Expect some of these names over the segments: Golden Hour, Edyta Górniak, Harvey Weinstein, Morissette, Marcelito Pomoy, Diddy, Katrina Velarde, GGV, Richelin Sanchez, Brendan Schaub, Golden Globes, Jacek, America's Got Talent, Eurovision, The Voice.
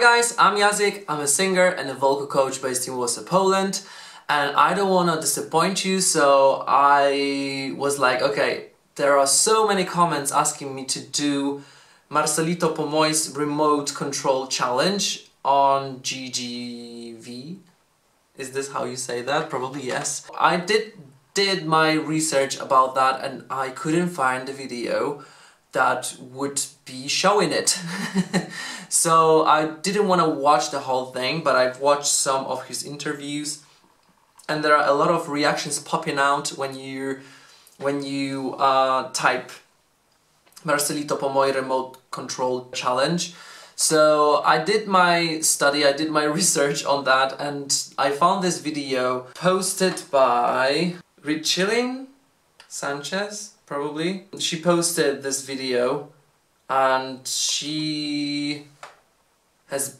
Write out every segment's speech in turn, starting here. Hi guys, I'm Jacek, I'm a singer and a vocal coach based in Warsaw, Poland, and I don't want to disappoint you, so I was like, okay, there are so many comments asking me to do Marcelito Pomoy's remote control challenge on GGV. Is this how you say that? Probably yes. I did my research about that and I couldn't find a video that would be showing it. So I didn't want to watch the whole thing, but I've watched some of his interviews and there are a lot of reactions popping out when you type Marcelito Pomoy remote control challenge. So I did my study, I did my research on that, and I found this video posted by Richelin Sanchez. Probably. She posted this video and she has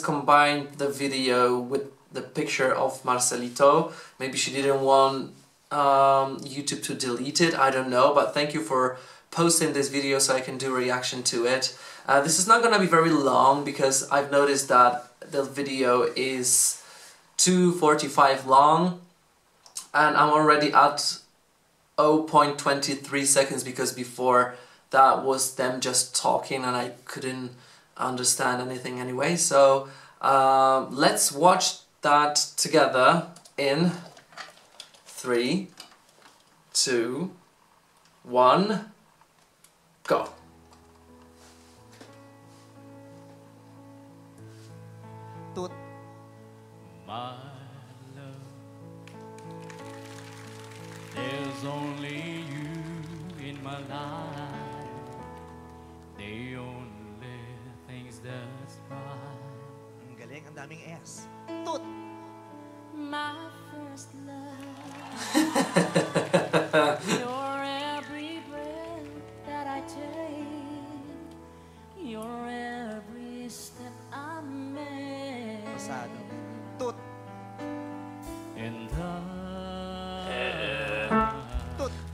combined the video with the picture of Marcelito. Maybe she didn't want YouTube to delete it, I don't know, but thank you for posting this video so I can do a reaction to it. This is not gonna be very long because I've noticed that the video is 2:45 long and I'm already at 0.23 seconds because before that was them just talking and I couldn't understand anything anyway. So let's watch that together in 3, 2, 1, go. There's only you in my life, the only things that's right. Ang galing, ang daming S. Tut! My first love, you're every breath that I take, you're every step I make. Pasado. Tut! And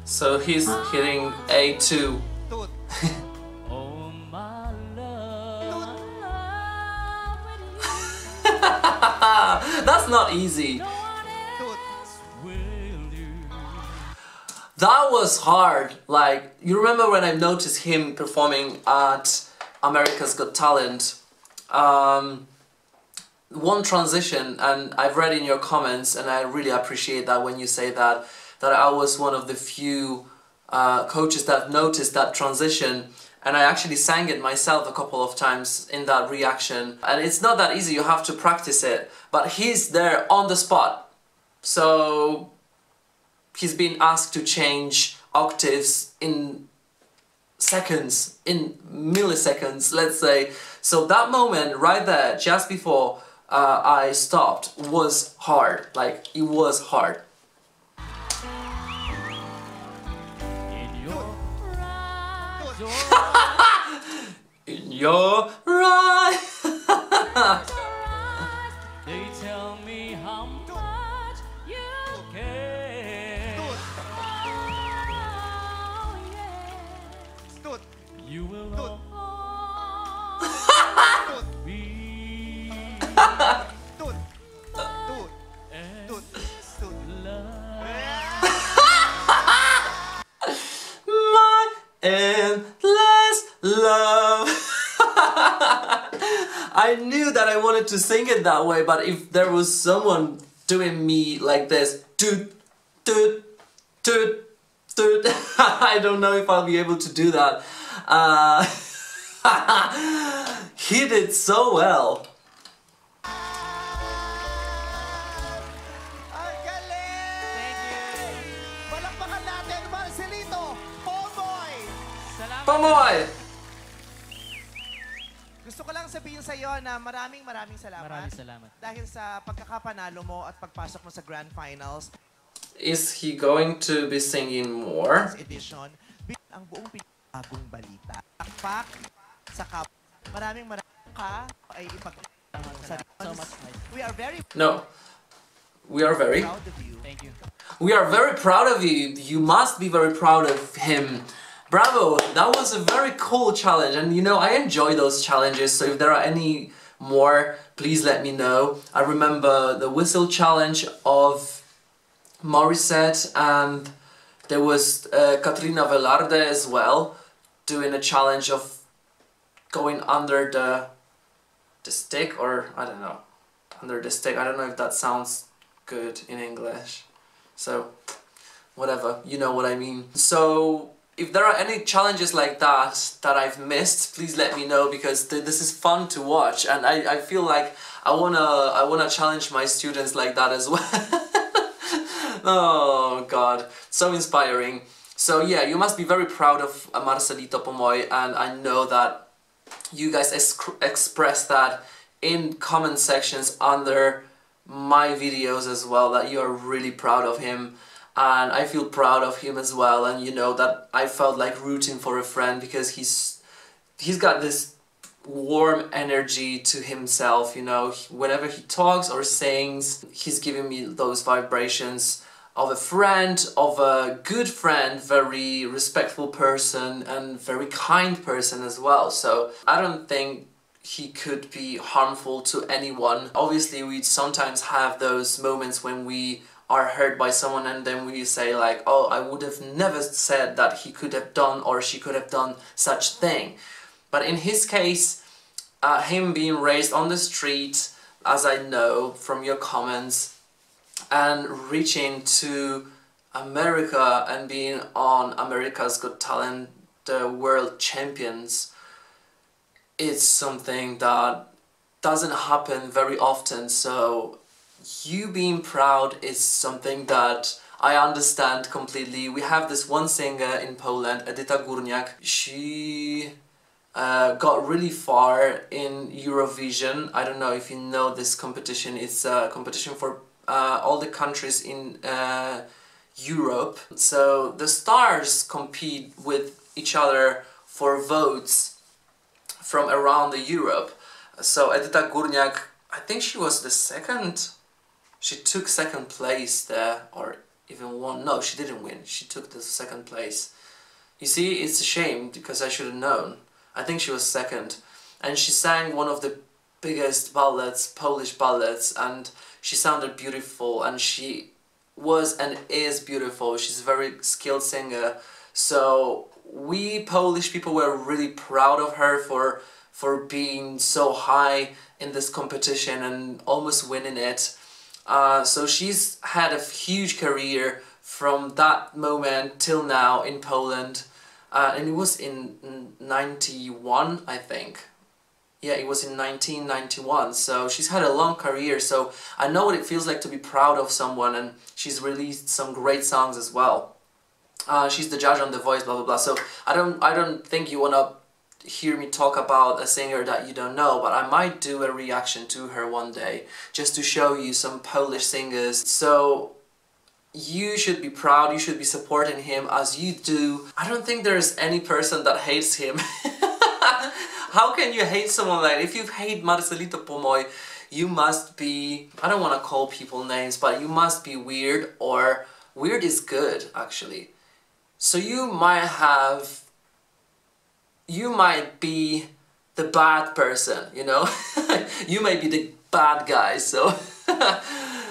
so he's hitting A2. Oh my love. That's not easy. That was hard. Like, you remember when I noticed him performing at America's Got Talent? One transition, and I've read in your comments, and I really appreciate that when you say that, that I was one of the few coaches that noticed that transition, and I actually sang it myself a couple of times in that reaction. And it's not that easy, you have to practice it, but he's there on the spot. So he's been asked to change octaves in seconds, in milliseconds, let's say. So that moment right there, just before I stopped, was hard. Like, it was hard. In your eyes, they tell me how much you care. Oh, yes. You will be my first love. My endless love. I knew that I wanted to sing it that way, but if there was someone doing me like this, toot, toot, toot, toot, I don't know if I'll be able to do that. He did so well. Pomoy! Gusto ko lang sabihin sa iyo na maraming salamat. Maraming salamat. Dahil sa pagkakapanalo mo at pagpasok mo sa Grand Finals. Is he going to be singing more? Edition. Ang buong pinagong balita. Pakpak sa kap. Maraming ka ay ipagdadasal sa sarili. We are very no. We are very proud of you. Thank you. We are very proud of you. You must be very proud of him. Bravo! That was a very cool challenge, and you know, I enjoy those challenges, so if there are any more, please let me know. I remember the whistle challenge of Morissette, and there was Katrina Velarde as well, doing a challenge of going under the stick, or I don't know, under the stick. I don't know if that sounds good in English, so whatever, you know what I mean. So if there are any challenges like that that I've missed, please let me know, because this is fun to watch, and I feel like I wanna challenge my students like that as well. Oh god, so inspiring. So yeah, you must be very proud of Marcelito Pomoy, and I know that you guys express that in comment sections under my videos as well, that you are really proud of him, and I feel proud of him as well. And you know that I felt like rooting for a friend, because he's got this warm energy to himself, you know, whenever he talks or sings, he's giving me those vibrations of a friend, of a good friend, very respectful person, and very kind person as well. So I don't think he could be harmful to anyone. Obviously we sometimes have those moments when we are hurt by someone, and then we say like, oh, I would have never said that he could have done or she could have done such thing. But in his case, him being raised on the street, as I know from your comments, and reaching to America and being on America's Got Talent, the world champions, it's something that doesn't happen very often. So you being proud is something that I understand completely. We have this one singer in Poland, Edyta Górniak. She got really far in Eurovision. I don't know if you know this competition. It's a competition for all the countries in Europe. So the stars compete with each other for votes from around the Europe. So Edyta Górniak, I think she was the second, she took second place there, or even won. No, she didn't win, she took the second place. You see, it's a shame, because I should have known. I think she was second, and she sang one of the biggest ballads, Polish ballads, and she sounded beautiful, and she was and is beautiful. She's a very skilled singer, so we Polish people were really proud of her for being so high in this competition and almost winning it. So she's had a huge career from that moment till now in Poland, and it was in 91, I think. Yeah, it was in 1991, so she's had a long career, so I know what it feels like to be proud of someone, and she's released some great songs as well. She's the judge on The Voice, blah blah blah, so I don't think you wanna hear me talk about a singer that you don't know, but I might do a reaction to her one day, just to show you some Polish singers. So you should be proud, you should be supporting him as you do. I don't think there's any person that hates him. How can you hate someone like that? If you hate Marcelito Pomoy, you must be, I don't want to call people names, but you must be weird, or weird is good actually. So you might be the bad person, you know? You might be the bad guy, so.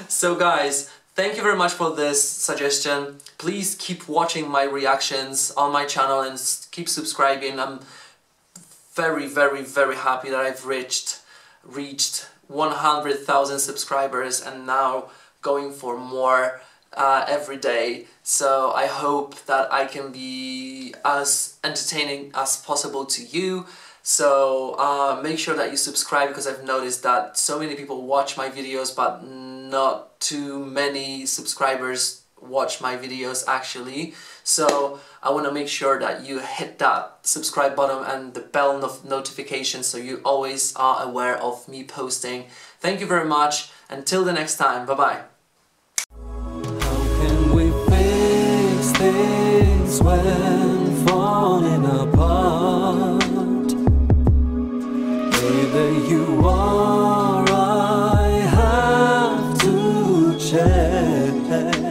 So guys, thank you very much for this suggestion. Please keep watching my reactions on my channel and keep subscribing. I'm very, very, very happy that I've reached 100,000 subscribers, and now going for more every day. So I hope that I can be as entertaining as possible to you. So make sure that you subscribe, because I've noticed that so many people watch my videos, but not too many subscribers watch my videos actually. So I want to make sure that you hit that subscribe button and the bell notification, so you always are aware of me posting. Thank you very much. Until the next time, bye bye. How can we fix things when falling apart? Either you are, I have to change.